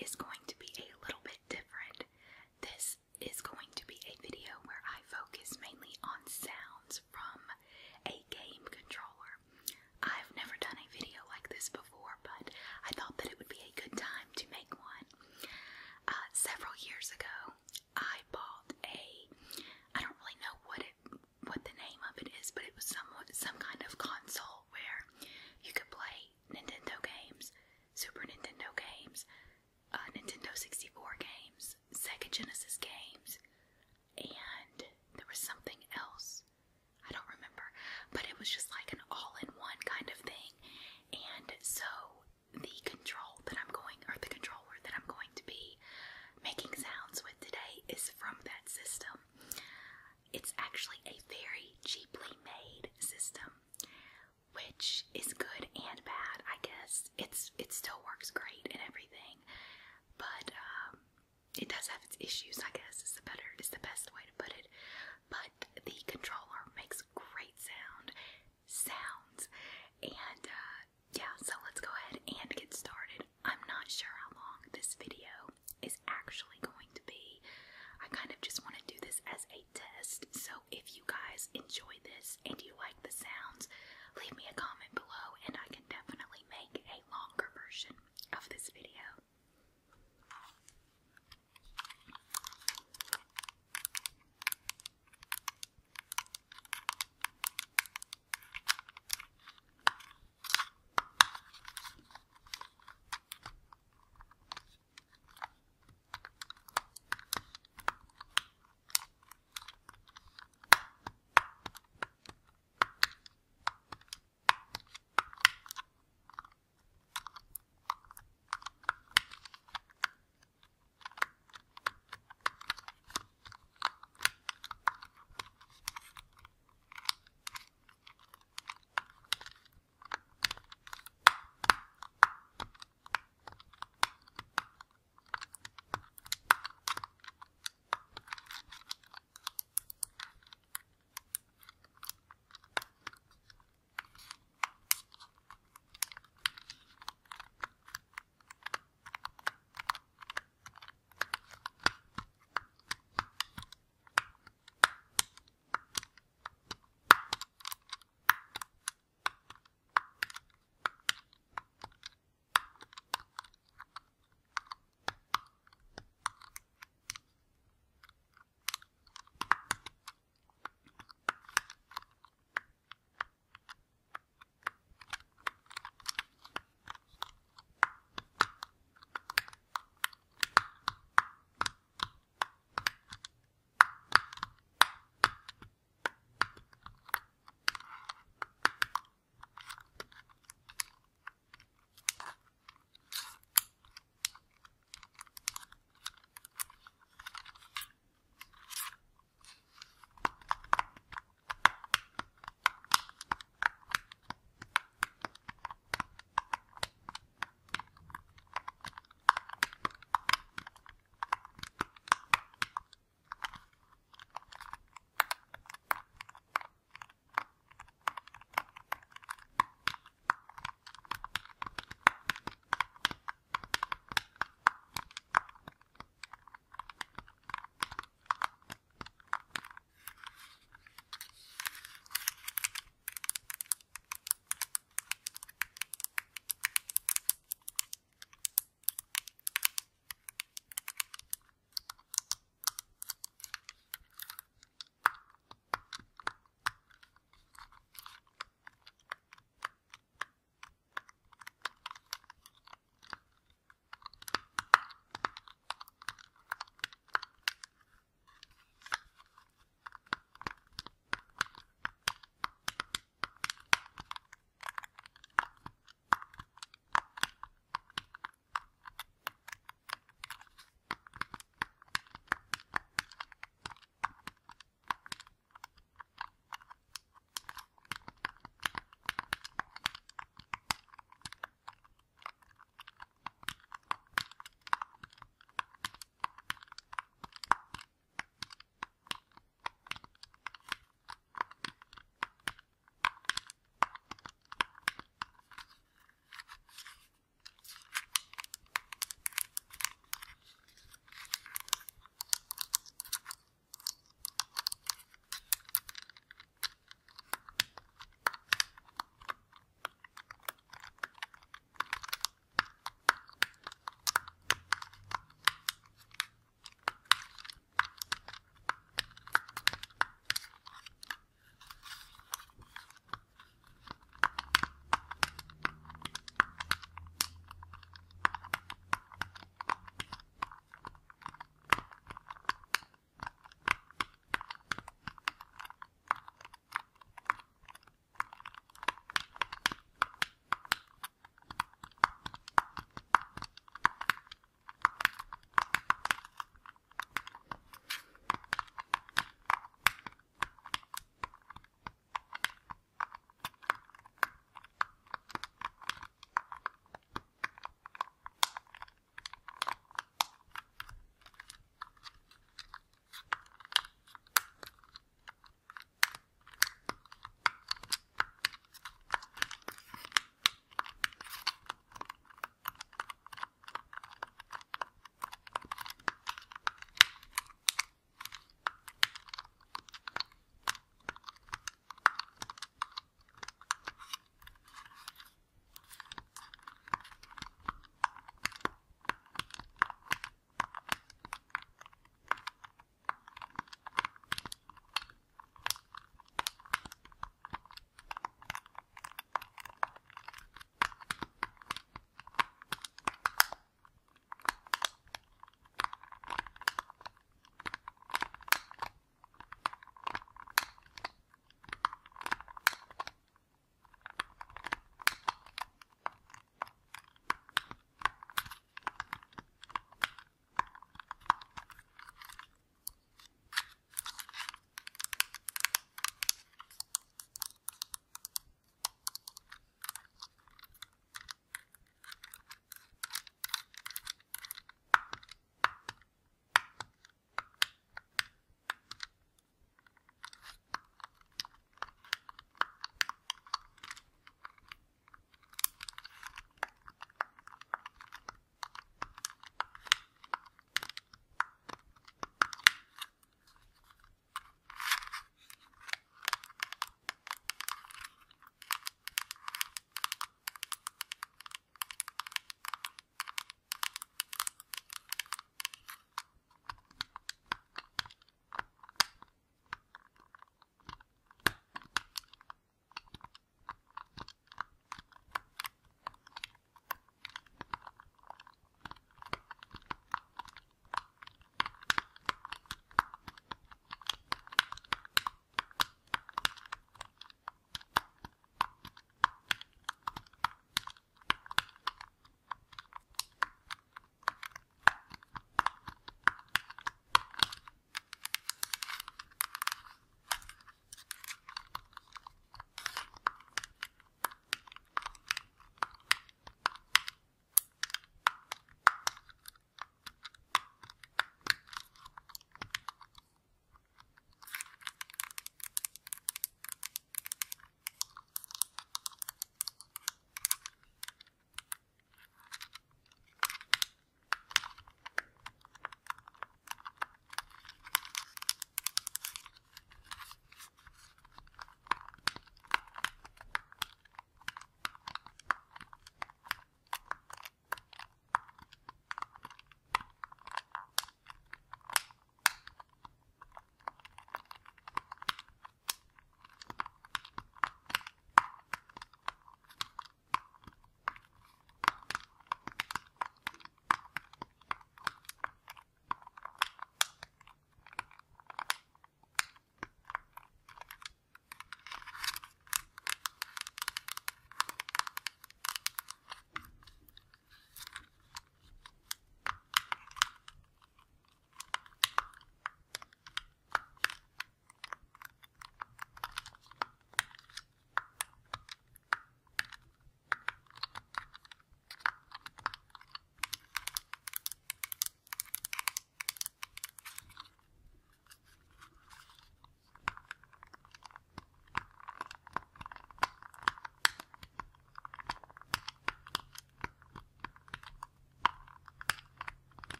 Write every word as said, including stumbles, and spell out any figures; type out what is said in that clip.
is going to be a little bit different. This is going to be a video where I focus mainly on sounds from a game controller. I've never done a video like this before, but I thought that it would be a good time to make one. Uh, several years ago, I bought a, I don't really know what it, what the name of it is, but it was somewhat, some kind of console where you could play Nintendo games, Super Nintendo games, uh, Nintendo sixty-four games, Sega Genesis games, and there was something else. I don't remember, but it was just like an all-in-one kind of thing. And so the control that I'm going, or the controller that I'm going to be making sounds with today is from that system. It's actually a very cheaply made system, which is good and bad, I guess. It's it still works great and everything, but um, it does have its issues, I guess.